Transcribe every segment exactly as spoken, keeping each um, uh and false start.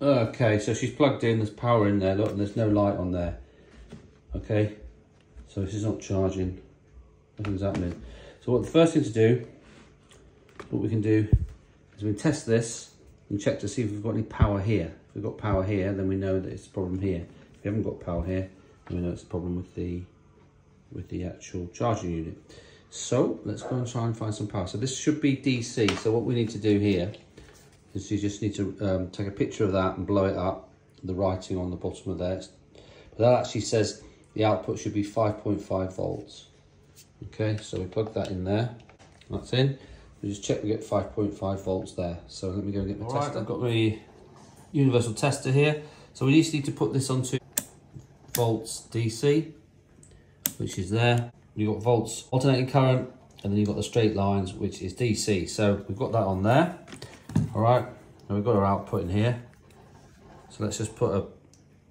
Okay, so she's plugged in, there's power in there, look, and there's no light on there. Okay, so this is not charging, nothing's happening. So what the first thing to do, what we can do, is we test this and check to see if we've got any power here. If we've got power here, then we know that it's a problem here. If we haven't got power here, then we know it's a problem with the with the actual charging unit. So let's go and try and find some power. So this should be D C. So what we need to do here is you just need to um, take a picture of that and blow it up. The writing on the bottom of there, but that actually says the output should be five point five volts. Okay, so we plug that in there. That's in. We just check we get five point five volts there. So let me go and get my tester. Right, I've got my universal tester here. So we just need to put this onto volts D C, which is there. You've got volts alternating current, and then you've got the straight lines, which is D C. So we've got that on there. All right, now we've got our output in here. So let's just put a,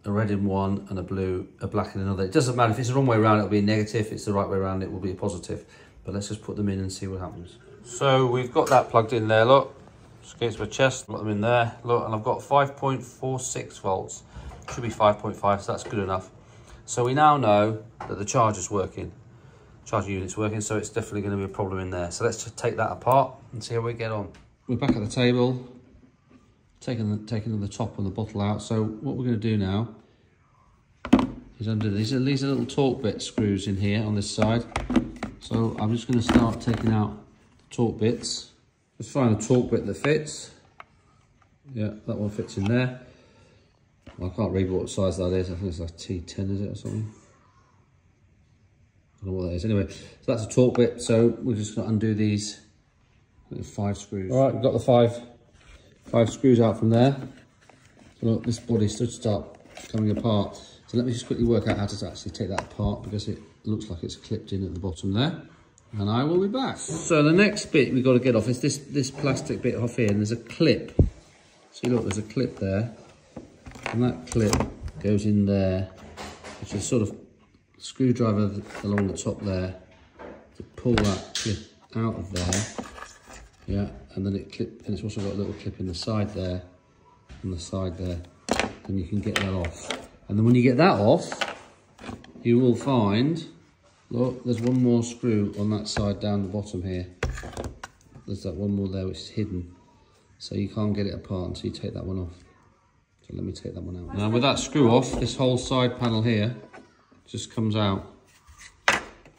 a red in one and a blue, a black in another. It doesn't matter if it's the wrong way around, it'll be a negative. If it's the right way around, it will be a positive. But let's just put them in and see what happens. So we've got that plugged in there, look. Just against my chest, put them in there, look. And I've got five point four six volts. Should be five point five, so that's good enough. So we now know that the charger's working. Charging unit's working, so it's definitely going to be a problem in there. So let's just take that apart and see how we get on. We're back at the table, taking the, taking the top and the bottle out. So what we're going to do now is undo these. These are little torque bit screws in here on this side. So I'm just going to start taking out the torque bits. Just find a torque bit that fits. Yeah, that one fits in there. I can't read what size that is. I think it's like T ten, is it, or something? I don't know what that is. Anyway, so that's a torque bit, so we're just going to undo these five screws. All right, we've got the five five screws out from there. So look, this body should start coming apart. So let me just quickly work out how to actually take that apart, because it looks like it's clipped in at the bottom there. And I will be back. So the next bit we've got to get off is this, this plastic bit off here, and there's a clip. See, look, there's a clip there, and that clip goes in there, which is sort of screwdriver along the top there to pull that clip out of there. Yeah, and then it clip, and it's also got a little clip in the side there, on the side there, and you can get that off. And then when you get that off, you will find, look, there's one more screw on that side down the bottom here. There's that one more there which is hidden, so you can't get it apart until you take that one off. So let me take that one out. Now with that screw off, this whole side panel here just comes out.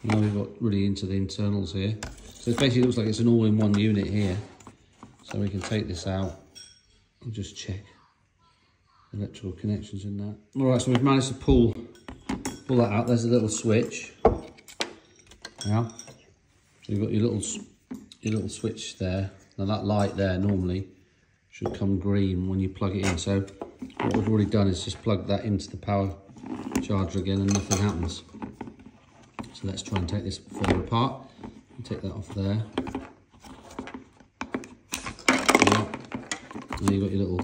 Now we've got really into the internals here. So it basically looks like it's an all-in-one unit here. So we can take this out and just check electrical connections in that. All right, so we've managed to pull, pull that out. There's a little switch. Now, so you've got your little, your little switch there. Now that light there normally should come green when you plug it in. So what we've already done is just plug that into the power charger again, and nothing happens. So let's try and take this further apart and take that off there. Yeah. And you've got your little,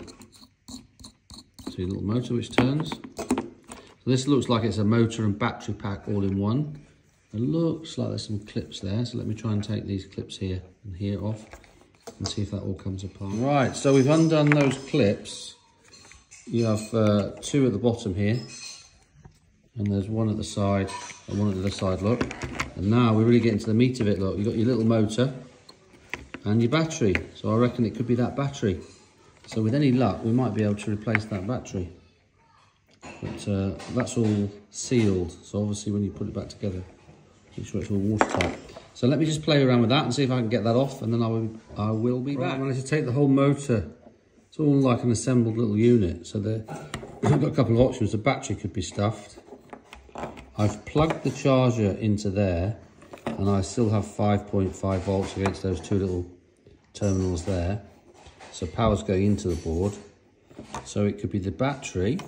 so your little motor which turns. So this looks like it's a motor and battery pack all in one. It looks like there's some clips there, so let me try and take these clips here and here off and see if that all comes apart. Right, so we've undone those clips. You have uh, two at the bottom here, and there's one at the side and one at the other side, look. And now we're really getting to the meat of it, look. You've got your little motor and your battery. So I reckon it could be that battery. So with any luck, we might be able to replace that battery. But uh, that's all sealed. So obviously when you put it back together, make sure it's all watertight. So let me just play around with that and see if I can get that off, and then I will, I will be back. Right, I managed to take the whole motor. It's all like an assembled little unit. So there, I've got a couple of options. The battery could be stuffed. I've plugged the charger into there, and I still have five point five volts against those two little terminals there. So power's going into the board. So it could be the battery,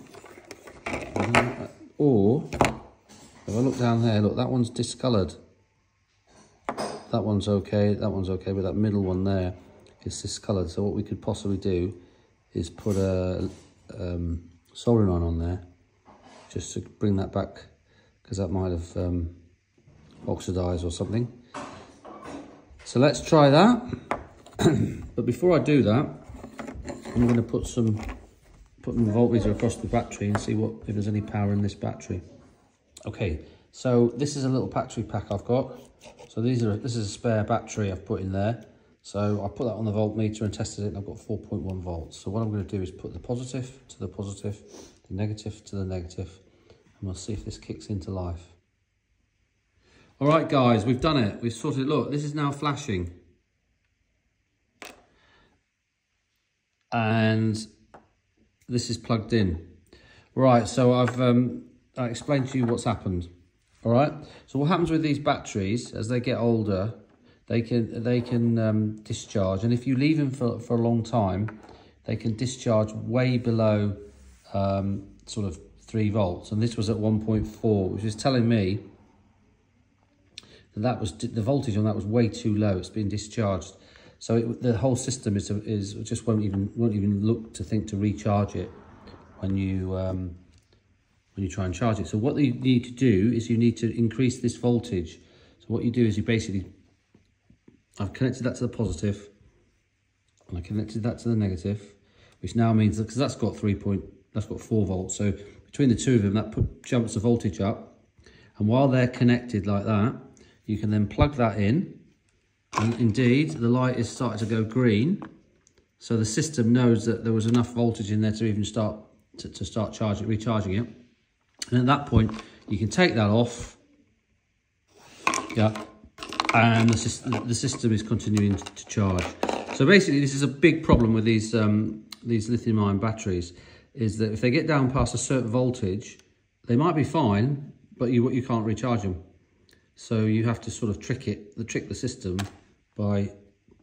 or if I look down there, look, that one's discoloured. That one's okay, that one's okay, but that middle one there is discoloured. So what we could possibly do is put a um, soldering iron on there just to bring that back, because that might have um, oxidized or something. So let's try that. But before I do that, I'm going to put some put the voltmeter across the battery and see what if there's any power in this battery. Okay, so this is a little battery pack I've got. So these are this is a spare battery I've put in there. So I put that on the voltmeter and tested it, and I've got four point one volts. So what I'm going to do is put the positive to the positive, the negative to the negative, and we'll see if this kicks into life. All right, guys, we've done it. We've sorted it. Look, this is now flashing. And this is plugged in. Right, so I've um, I explained to you what's happened. All right, so what happens with these batteries as they get older, They can they can um, discharge, and if you leave them for, for a long time, they can discharge way below um, sort of three volts. And this was at one point four, which is telling me that, that was the voltage on that was way too low. It's been discharged, so it, the whole system is is just won't even won't even look to think to recharge it when you um, when you try and charge it. So what you need to do is you need to increase this voltage. So what you do is you basically I've connected that to the positive, and I connected that to the negative, which now means because that's got three point, that's got four volts. So between the two of them, that put, jumps the voltage up, and while they're connected like that, you can then plug that in, and indeed the light is starting to go green, so the system knows that there was enough voltage in there to even start to, to start charging, recharging it. And at that point, you can take that off. Yeah. And the system, the system is continuing to charge. So basically, this is a big problem with these um, these lithium-ion batteries, is that if they get down past a certain voltage, they might be fine, but you you can't recharge them. So you have to sort of trick it, the trick the system by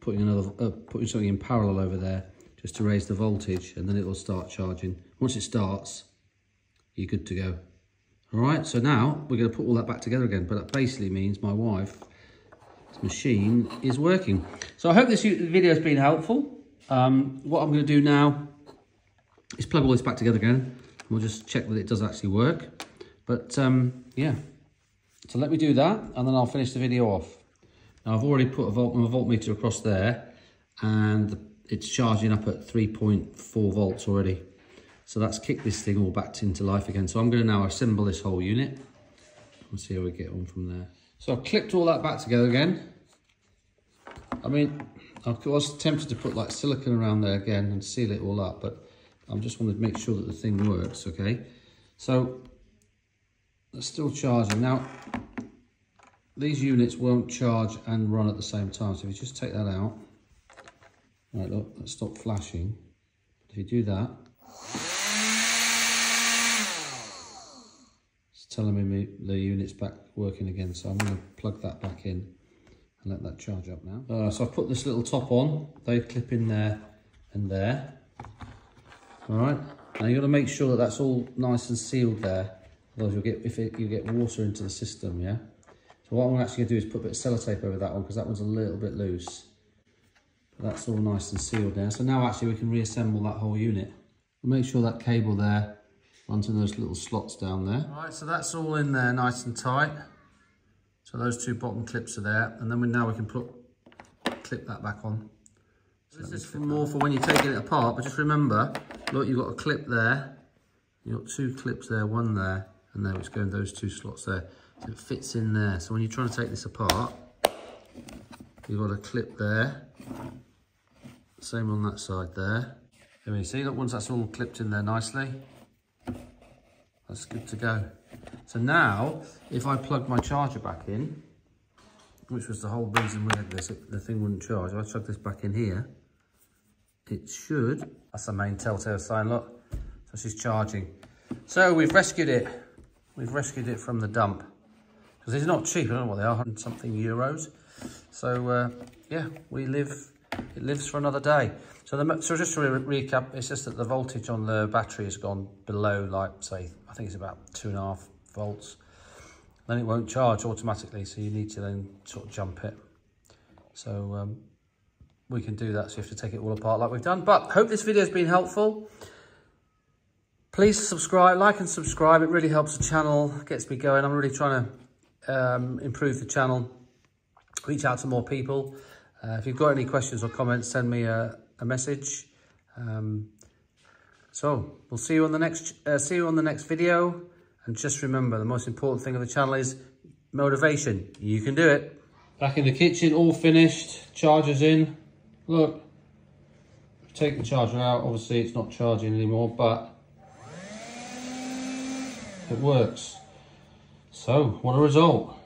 putting another uh, putting something in parallel over there just to raise the voltage, and then it will start charging. Once it starts, you're good to go. All right. So now we're going to put all that back together again, but that basically means my wife. Machine is working. So I hope this video has been helpful. Um, what I'm going to do now is plug all this back together again. And we'll just check that it does actually work. But um, yeah, so let me do that, and then I'll finish the video off. Now I've already put a volt my voltmeter across there, and it's charging up at three point four volts already. So that's kicked this thing all back into life again. So I'm going to now assemble this whole unit. We'll see how we get on from there. So I've clipped all that back together again. I mean, I was tempted to put like silicone around there again and seal it all up, but I just wanted to make sure that the thing works, okay? So, it's still charging. Now, these units won't charge and run at the same time, so if you just take that out. Right, look, let's stop flashing. If you do that, telling me the unit's back working again, so I'm going to plug that back in and let that charge up now. Uh, so I've put this little top on, they clip in there and there. All right, now you've got to make sure that that's all nice and sealed there, otherwise you'll get if it, you get water into the system, yeah? So what I'm actually going to do is put a bit of sellotape over that one because that one's a little bit loose. But that's all nice and sealed now. So now actually we can reassemble that whole unit. We'll make sure that cable there onto those little slots down there. All right, so that's all in there nice and tight. So those two bottom clips are there, and then we now we can put clip that back on. So this is for more for when you're taking it apart, but just remember, look, you've got a clip there, you've got two clips there, one there, and there, which go in those two slots there. So it fits in there. So when you're trying to take this apart, you've got a clip there, same on that side there. And you see, look, once that's all clipped in there nicely, that's good to go. So now, if I plug my charger back in, which was the whole reason we had this, it, the thing wouldn't charge. If I plug this back in here, it should. That's the main telltale sign, look. So she's charging. So we've rescued it. We've rescued it from the dump. Because it's not cheap, I don't know what they are, one hundred something euros. So uh, yeah, we live, it lives for another day. So, the, so just to re recap, it's just that the voltage on the battery has gone below, like, say, I think it's about two and a half volts. Then it won't charge automatically, so you need to then sort of jump it. So um, we can do that, so you have to take it all apart like we've done. But hope this video has been helpful. Please subscribe, like and subscribe. It really helps the channel, gets me going. I'm really trying to um, improve the channel, reach out to more people. Uh, if you've got any questions or comments, send me a, a message. Um, So we'll see you on the next uh, see you on the next video. And just remember, the most important thing of the channel is motivation. You can do it. Back in the kitchen, all finished. Charger's in. Look, take the charger out. Obviously, it's not charging anymore, but it works. So, what a result.